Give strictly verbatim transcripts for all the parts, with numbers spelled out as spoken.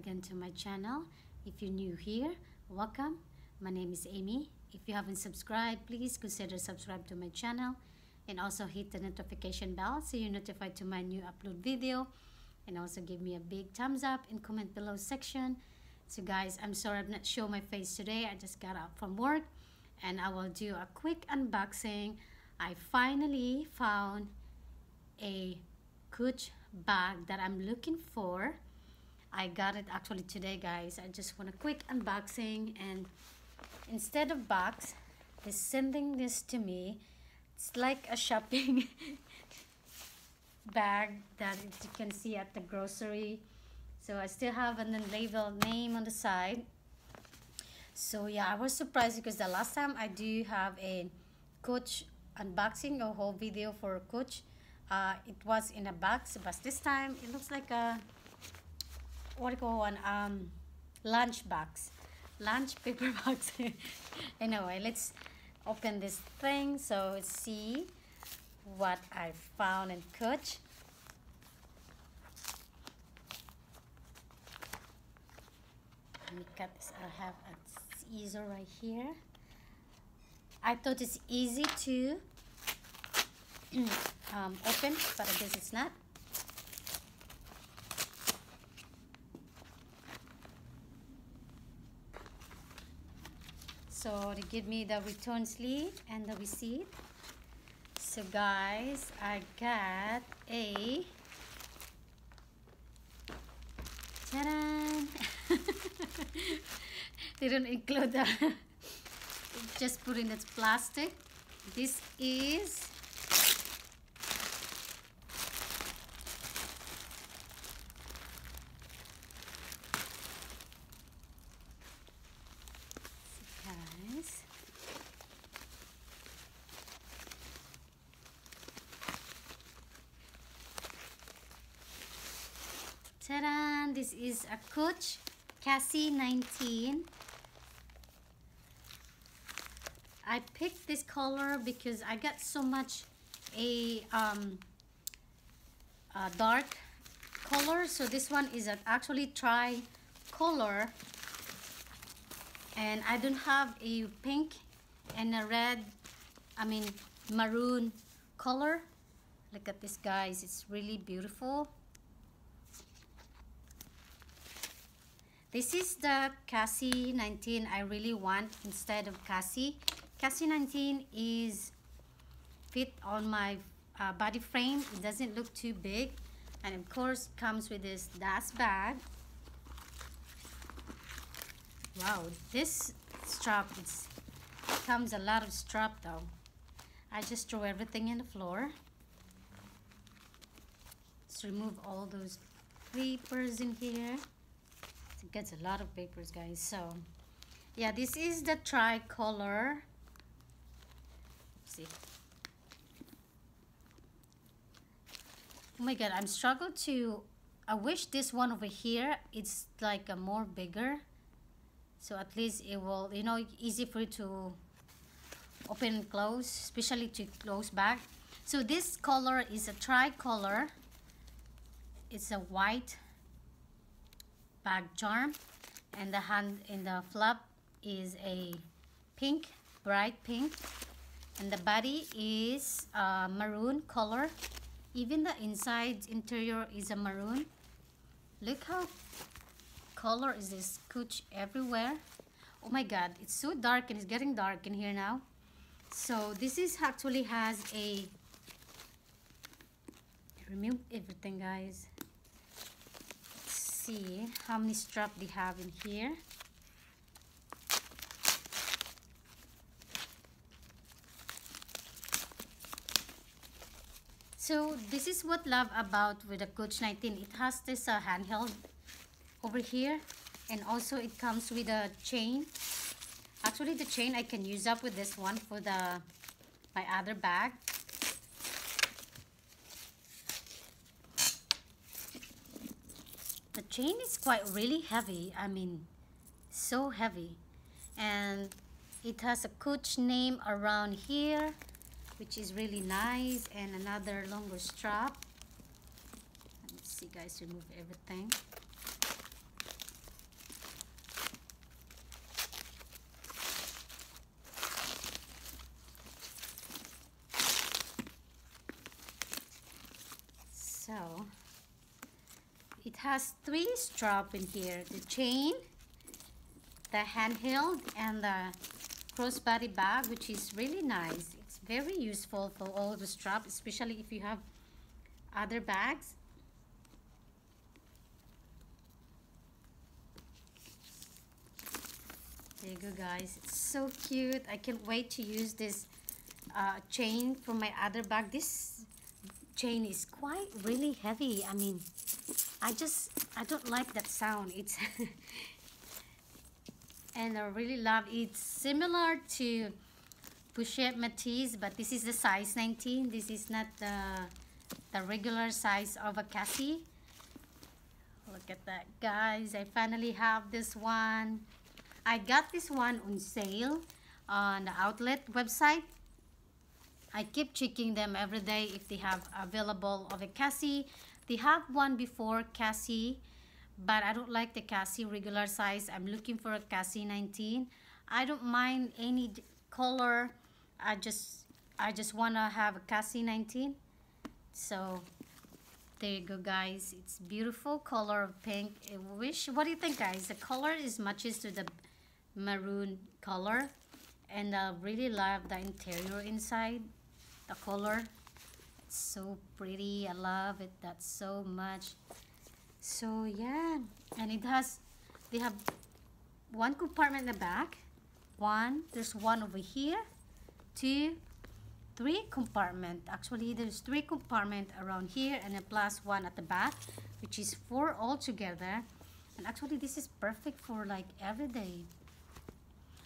again to my channel. If you're new here, welcome. My name is Amy. If you haven't subscribed, please consider subscribing to my channel and also hit the notification bell so you're notified to my new upload video, and also give me a big thumbs up and comment below section. So guys, I'm sorry I'm not showing my face today. I just got out from work and I will do a quick unboxing. I finally found a Coach bag that I'm looking for. I got it actually today, guys. I just want a quick unboxing, and instead of box, they're sending this to me. It's like a shopping bag that you can see at the grocery. So I still have an unlabeled name on the side. So yeah, I was surprised because the last time I do have a Coach unboxing, a whole video for Coach. Uh, it was in a box, but this time it looks like a what do you call an um lunch box, lunch paper box. Anyway, let's open this thing so see what I found in Coach. Let me cut this. I have a scissor right here. I thought it's easy to um, open, but I guess it's not. So they give me the return slip and the receipt. So guys, I got a ta-da! They don't include the just put in this plastic. This is guys. Ta-da! This is a Coach Cassie nineteen. I picked this color because I got so much a, um, a dark color. So this one is an actually tri-color. And I don't have a pink and a red, I mean maroon color. Look at this, guys. It's really beautiful. This is the Cassie nineteen I really want instead of Cassie. Cassie nineteen is fit on my uh, body frame. It doesn't look too big, and of course comes with this dust bag. Wow, this strap, it's, it comes a lot of strap though. I just threw everything in the floor. Let's remove all those papers in here. It gets a lot of papers, guys. So yeah, this is the tricolor. See, oh my god, I'm struggling to. I wish this one over here it's like a more bigger, so at least it will, you know, easy for you to open and close, especially to close back. So this color is a tricolor. It's a white bag charm, and the hand in the flap is a pink, bright pink. And the body is a maroon color. Even the inside interior is a maroon. Look how color is this Coach everywhere. Oh my god, it's so dark, and it's getting dark in here now. So this is actually has a, remove everything, guys. Let's see how many straps they have in here. So this is what love about with the Coach nineteen. It has this uh, handheld over here, and also it comes with a chain. Actually, the chain I can use up with this one for the my other bag. The chain is quite really heavy. I mean, so heavy, and it has a Coach name around here, which is really nice, and another longer strap. Let me see, guys, remove everything. has three straps in here, the chain, the handheld, and the crossbody bag, which is really nice. It's very useful for all the straps, especially if you have other bags. There you go, guys. It's so cute. I can't wait to use this uh, chain from my other bag. This chain is quite really heavy. I mean, I just, I don't like that sound. It's and I really love it. It's similar to Pochette Matisse, but this is the size nineteen. This is not the, the regular size of a Cassie. Look at that, guys. I finally have this one. I got this one on sale on the outlet website. I keep checking them every day if they have available of a Cassie. They have one before Cassie, but I don't like the Cassie regular size. I'm looking for a Cassie nineteen. I don't mind any color. I just I just want to have a Cassie nineteen. So there you go, guys. It's beautiful color of pink. I wish. What do you think, guys? The color is matches to the maroon color, and I really love the interior inside. The color, it's so pretty. I love it that so much. So yeah, and it has, they have one compartment in the back, one, there's one over here, two, three compartment. Actually, there's three compartment around here, and a plus one at the back, which is four altogether. And actually, this is perfect for like every day.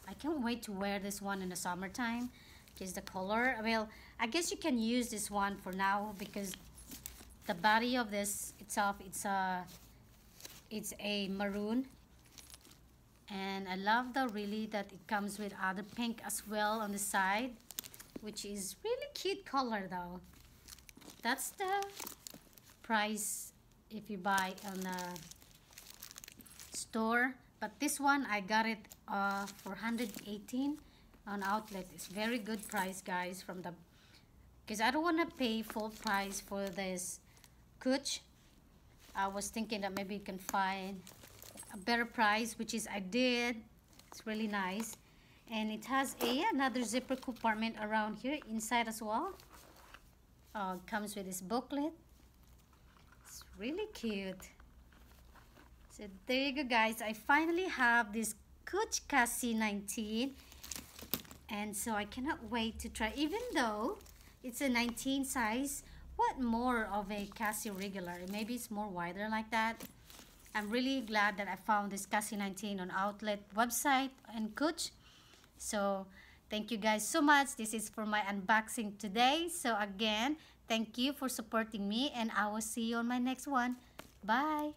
I can't wait to wear this one in the summertime because the color, well, I guess you can use this one for now because the body of this itself, it's a, it's a maroon. And I love the really that it comes with other pink as well on the side, which is really cute color though. That's the price if you buy on the store. But this one, I got it uh, for one hundred eighteen on outlet. It's very good price, guys, from the, because I don't want to pay full price for this Coach. I was thinking that maybe you can find a better price, which is I did. It's really nice. And it has a, another zipper compartment around here inside as well. Uh, comes with this booklet. It's really cute. So there you go, guys. I finally have this Coach Cassie nineteen, and so I cannot wait to try. Even though it's a nineteen size, what more of a Cassie regular? Maybe it's more wider like that. I'm really glad that I found this Cassie nineteen on outlet website and Coach. So thank you guys so much. This is for my unboxing today. So again, thank you for supporting me, and I will see you on my next one. Bye.